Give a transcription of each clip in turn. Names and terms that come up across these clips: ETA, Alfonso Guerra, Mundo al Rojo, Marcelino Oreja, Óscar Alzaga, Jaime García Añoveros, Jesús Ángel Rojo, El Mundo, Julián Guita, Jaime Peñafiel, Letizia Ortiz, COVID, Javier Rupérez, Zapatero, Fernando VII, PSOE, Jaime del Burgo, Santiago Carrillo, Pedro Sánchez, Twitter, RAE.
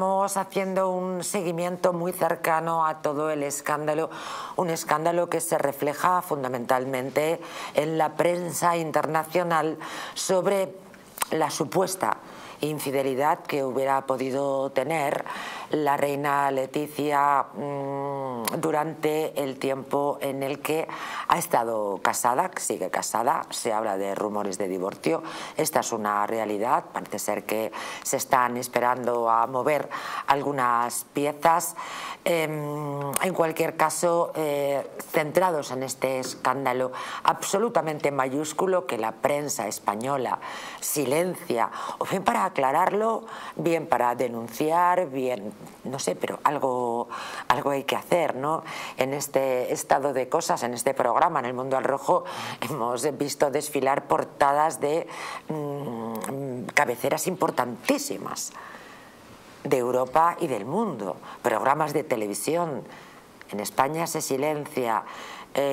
Estamos haciendo un seguimiento muy cercano a todo el escándalo, un escándalo que se refleja fundamentalmente en la prensa internacional sobre la supuesta infidelidad que hubiera podido tener la reina Letizia durante el tiempo en el que ha estado casada, sigue casada, se habla de rumores de divorcio, esta es una realidad, parece ser que se están esperando a mover algunas piezas. En cualquier caso, centrados en este escándalo absolutamente mayúsculo que la prensa española silencia, o bien para aclararlo, bien para denunciar, bien, no sé, pero algo hay que hacer, ¿no? En este estado de cosas, en este programa, en el Mundo al Rojo, hemos visto desfilar portadas de cabeceras importantísimas de Europa y del mundo, programas de televisión. En España se silencia.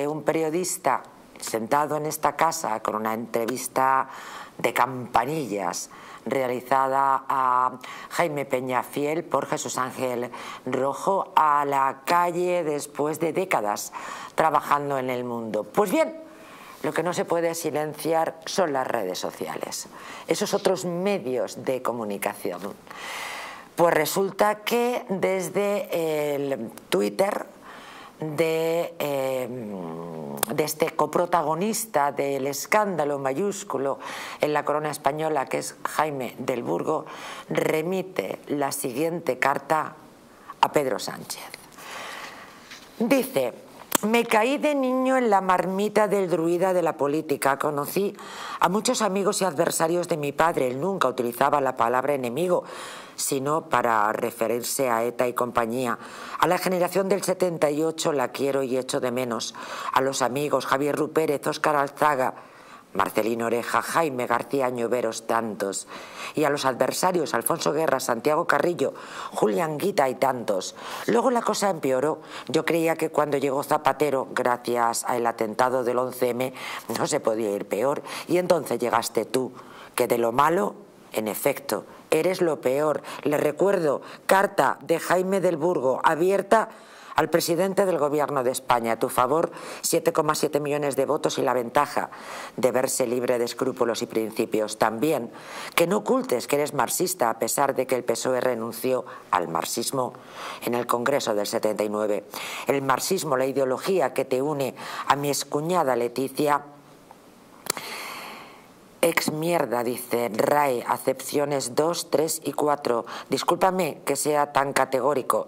Un periodista sentado en esta casa con una entrevista de campanillas realizada a Jaime Peñafiel por Jesús Ángel Rojo, a la calle después de décadas trabajando en El Mundo. Pues bien, lo que no se puede silenciar son las redes sociales, esos otros medios de comunicación. Pues resulta que desde el Twitter de este coprotagonista del escándalo mayúsculo en la corona española, que es Jaime del Burgo, remite la siguiente carta a Pedro Sánchez. Dice: me caí de niño en la marmita del druida de la política. Conocí a muchos amigos y adversarios de mi padre. Él nunca utilizaba la palabra enemigo, sino para referirse a ETA y compañía. A la generación del 78 la quiero y echo de menos. A los amigos Javier Rupérez, Óscar Alzaga, Marcelino Oreja, Jaime García Añoveros, tantos. Y a los adversarios, Alfonso Guerra, Santiago Carrillo, Julián Guita y tantos. Luego la cosa empeoró. Yo creía que cuando llegó Zapatero, gracias al atentado del 11M, no se podía ir peor. Y entonces llegaste tú, que de lo malo, en efecto, eres lo peor. Le recuerdo, carta de Jaime del Burgo, abierta al presidente del Gobierno de España. A tu favor, 7,7 millones de votos y la ventaja de verse libre de escrúpulos y principios. También, que no ocultes que eres marxista, a pesar de que el PSOE renunció al marxismo en el Congreso del 79. El marxismo, la ideología que te une a mi excuñada Letizia, ex mierda, dice RAE, acepciones 2, 3 y 4. Discúlpame que sea tan categórico,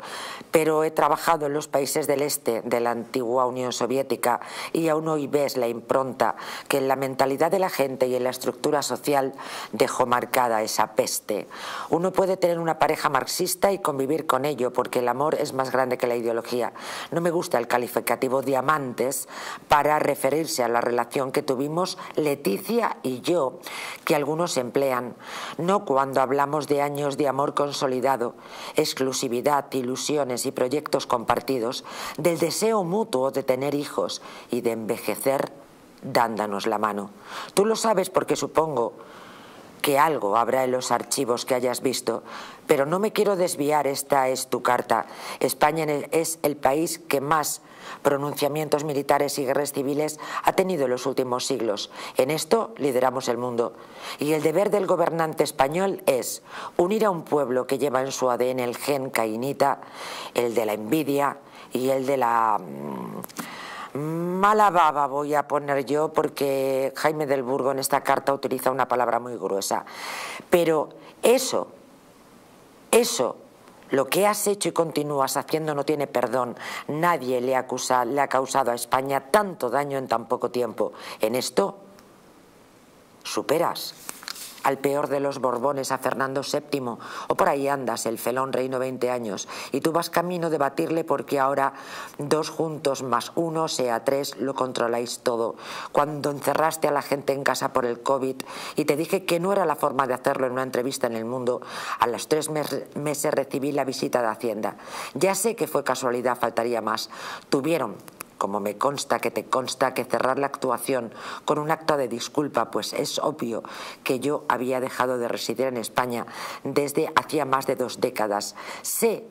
pero he trabajado en los países del este de la antigua Unión Soviética y aún hoy ves la impronta que en la mentalidad de la gente y en la estructura social dejó marcada esa peste. Uno puede tener una pareja marxista y convivir con ello, porque el amor es más grande que la ideología. No me gusta el calificativo diamantes para referirse a la relación que tuvimos Letizia y yo, que algunos emplean, no cuando hablamos de años de amor consolidado, exclusividad, ilusiones y proyectos compartidos, del deseo mutuo de tener hijos y de envejecer dándonos la mano. Tú lo sabes porque supongo que algo habrá en los archivos que hayas visto, pero no me quiero desviar, esta es tu carta. España es el país que más pronunciamientos militares y guerras civiles ha tenido en los últimos siglos. En esto lideramos el mundo. Y el deber del gobernante español es unir a un pueblo que lleva en su ADN el gen cainita, el de la envidia y el de la mala baba, voy a poner yo, porque Jaime del Burgo en esta carta utiliza una palabra muy gruesa. Pero eso, lo que has hecho y continúas haciendo no tiene perdón. Nadie le ha causado a España tanto daño en tan poco tiempo. En esto superas al peor de los Borbones, a Fernando VII, o por ahí andas, el felón reinó 20 años, y tú vas camino de batirle, porque ahora 2 juntos más 1 sea 3, lo controláis todo. Cuando encerraste a la gente en casa por el COVID y te dije que no era la forma de hacerlo en una entrevista en El Mundo, a los 3 meses recibí la visita de Hacienda. Ya sé que fue casualidad, faltaría más. Tuvieron como me consta que cerrar la actuación con un acto de disculpa, pues es obvio que yo había dejado de residir en España desde hacía más de 2 décadas. Sé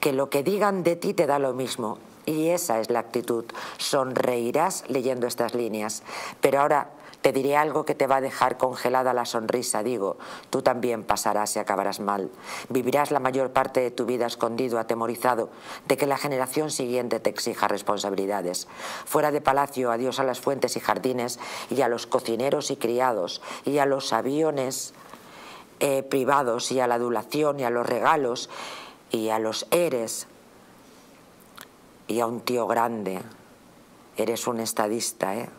que lo que digan de ti te da lo mismo. Y esa es la actitud. Sonreirás leyendo estas líneas. Pero ahora te diré algo que te va a dejar congelada la sonrisa. Digo, tú también pasarás y acabarás mal. Vivirás la mayor parte de tu vida escondido, atemorizado de que la generación siguiente te exija responsabilidades. Fuera de palacio, adiós a las fuentes y jardines, y a los cocineros y criados, y a los aviones privados, y a la adulación, y a los regalos, y a los eres, y a un tío grande. Eres un estadista, ¿eh?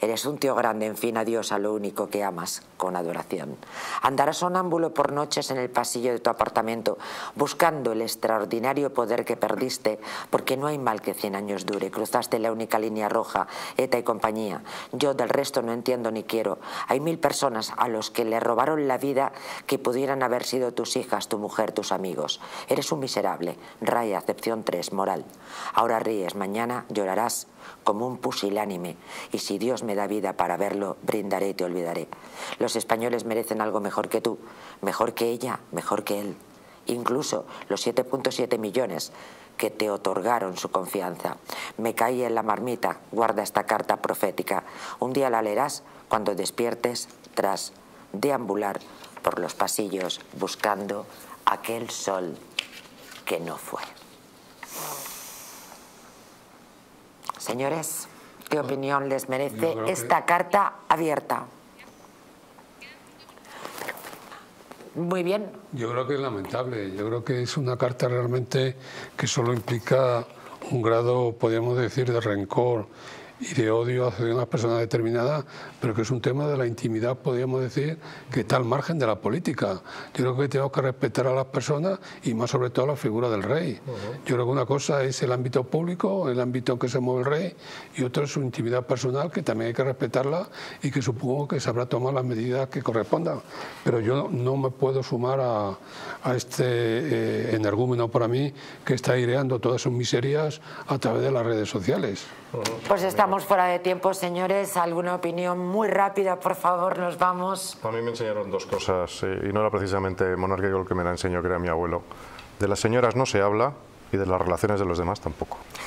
Eres un tío grande, en fin, adiós a lo único que amas, con adoración. Andarás sonámbulo por noches en el pasillo de tu apartamento, buscando el extraordinario poder que perdiste, porque no hay mal que 100 años dure. Cruzaste la única línea roja, ETA y compañía. Yo del resto no entiendo ni quiero. Hay 1000 personas a los que le robaron la vida que pudieran haber sido tus hijas, tu mujer, tus amigos. Eres un miserable. Raya, acepción 3, moral. Ahora ríes, mañana llorarás como un pusilánime, y si Dios me da vida para verlo, brindaré y te olvidaré. Los españoles merecen algo mejor que tú, mejor que ella, mejor que él. Incluso los 7,7 millones que te otorgaron su confianza. Me caí en la marmita, guarda esta carta profética. Un día la leerás cuando despiertes tras deambular por los pasillos buscando aquel sol que no fue. Señores, ¿qué opinión les merece esta carta abierta? Muy bien. Yo creo que es lamentable. Yo creo que es una carta realmente que solo implica un grado, podríamos decir, de rencor y de odio hacia una persona determinada, pero que es un tema de la intimidad, podríamos decir, que está al margen de la política. Yo creo que tenemos que respetar a las personas y más sobre todo a la figura del rey. Yo creo que una cosa es el ámbito público, el ámbito en que se mueve el rey, y otra es su intimidad personal, que también hay que respetarla y que supongo que sabrá tomar las medidas que correspondan. Pero yo no me puedo sumar a este energúmeno para mí que está aireando todas sus miserias a través de las redes sociales. Pues estamos fuera de tiempo, señores. ¿Alguna opinión muy rápida? Por favor, nos vamos. A mí me enseñaron dos cosas, y no era precisamente monárquico el que me la enseñó, que era mi abuelo. De las señoras no se habla y de las relaciones de los demás tampoco.